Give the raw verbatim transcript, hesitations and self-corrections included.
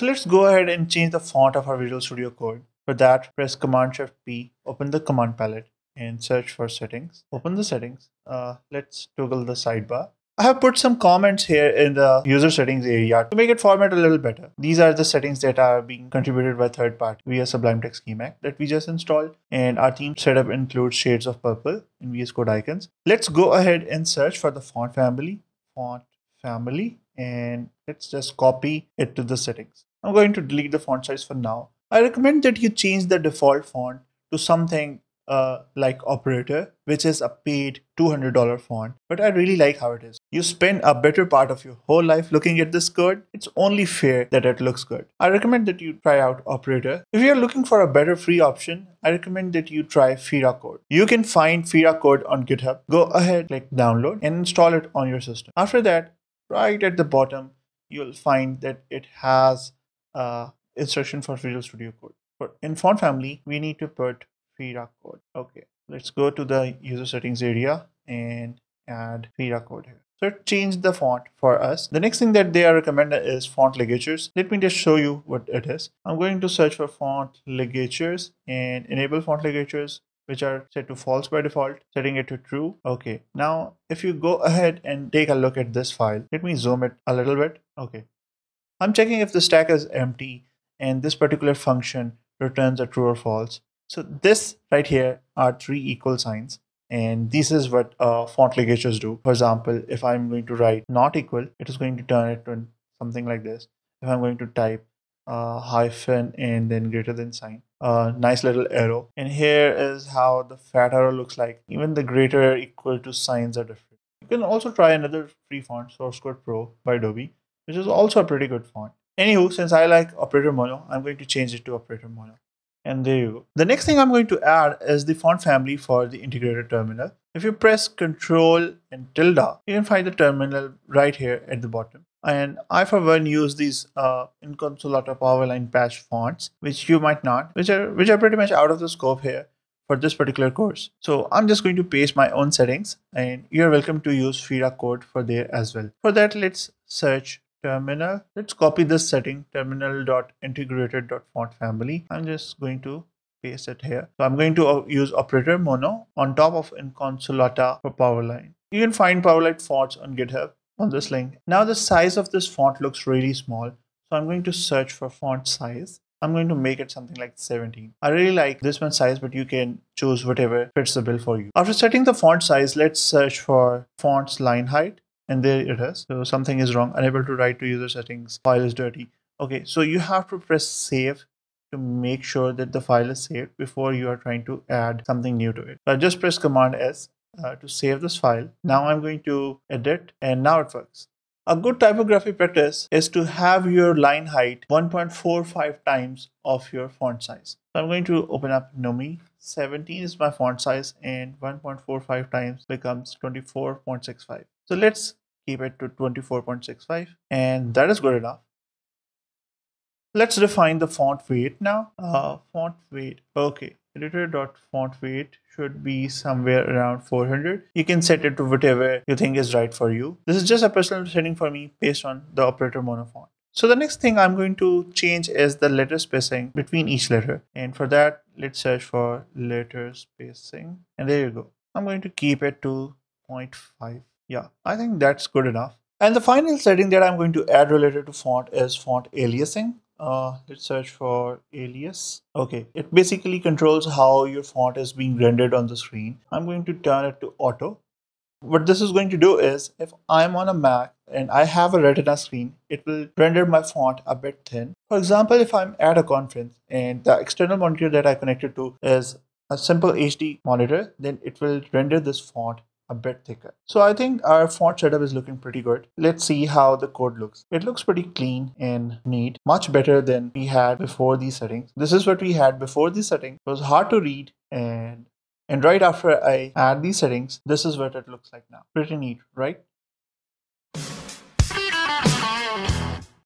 So let's go ahead and change the font of our Visual Studio Code. For that, press Command Shift P, open the command palette and search for settings. Open the settings. Uh, let's toggle the sidebar. I have put some comments here in the user settings area to make it format a little better. These are the settings that are being contributed by third party via Sublime Text Schema that we just installed, and our theme setup includes shades of purple and V S Code icons. Let's go ahead and search for the font family, font family, and let's just copy it to the settings. I'm going to delete the font size for now. I recommend that you change the default font to something Uh, like Operator, which is a paid two hundred dollar font, but I really like how it is. You spend a better part of your whole life looking at this code. It's only fair that it looks good. I recommend that you try out Operator. If you're looking for a better free option, I recommend that you try Fira Code. You can find Fira Code on GitHub. Go ahead, click download and install it on your system. After that, right at the bottom, you'll find that it has uh, instruction for Visual Studio Code. For in font family, we need to put Fira Code. Okay, let's go to the user settings area and add Fira Code here. So it changed the font for us. The next thing that they are recommended is font ligatures. Let me just show you what it is. I'm going to search for font ligatures and enable font ligatures, which are set to false by default, setting it to true. Okay, now if you go ahead and take a look at this file, let me zoom it a little bit. Okay, I'm checking if the stack is empty and this particular function returns a true or false. So this right here are three equal signs, and this is what uh, font ligatures do. For example, if I'm going to write not equal, it is going to turn it to something like this. If I'm going to type uh, hyphen and then greater than sign, a uh, nice little arrow. And here is how the fat arrow looks like. Even the greater equal to signs are different. You can also try another free font, Source Code Pro by Adobe, which is also a pretty good font. Anywho, since I like Operator Mono, I'm going to change it to Operator Mono. And there you go. The next thing I'm going to add is the font family for the integrated terminal. If you press Control and tilde, you can find the terminal right here at the bottom. And I for one use these uh, Inconsolata Powerline patch fonts, which you might not, which are which are pretty much out of the scope here for this particular course. So I'm just going to paste my own settings, and you're welcome to use Fira Code for there as well. For that, let's search terminal. Let's copy this setting, terminal dot integrated dot font family. I'm just going to paste it here. So I'm going to use Operator Mono on top of Inconsolata for Powerline. You can find Powerline fonts on GitHub on this link. Now the size of this font looks really small, so I'm going to search for font size. I'm going to make it something like seventeen. I really like this one size, but you can choose whatever fits the bill for you. After setting the font size, let's search for fonts line height. And there it is. So something is wrong. Unable to write to user settings. File is dirty. Okay, so you have to press save to make sure that the file is saved before you are trying to add something new to it. So I just press Command S uh, to save this file. Now I'm going to edit, and now it works. A good typography practice is to have your line height one point four five times of your font size. So I'm going to open up Nomi. seventeen is my font size, and one point four five times becomes twenty-four point six five. So let's keep it to twenty-four point six five, and that is good enough. Let's define the font weight now. Uh, font weight, okay, editor.font weight should be somewhere around four hundred. You can set it to whatever you think is right for you. This is just a personal setting for me based on the Operator Mono font. So the next thing I'm going to change is the letter spacing between each letter, and for that, let's search for letter spacing, and there you go. I'm going to keep it to zero point five. Yeah, I think that's good enough. And the final setting that I'm going to add related to font is font aliasing. Uh, let's search for alias. Okay, it basically controls how your font is being rendered on the screen. I'm going to turn it to auto. What this is going to do is, if I'm on a Mac and I have a Retina screen, it will render my font a bit thin. For example, if I'm at a conference and the external monitor that I connected to is a simple H D monitor, then it will render this font a bit thicker. So I think our font setup is looking pretty good. Let's see how the code looks. It looks pretty clean and neat, much better than we had before these settings. This is what we had before these settings. It was hard to read, and and right after I add these settings, this is what it looks like now. Pretty neat, right?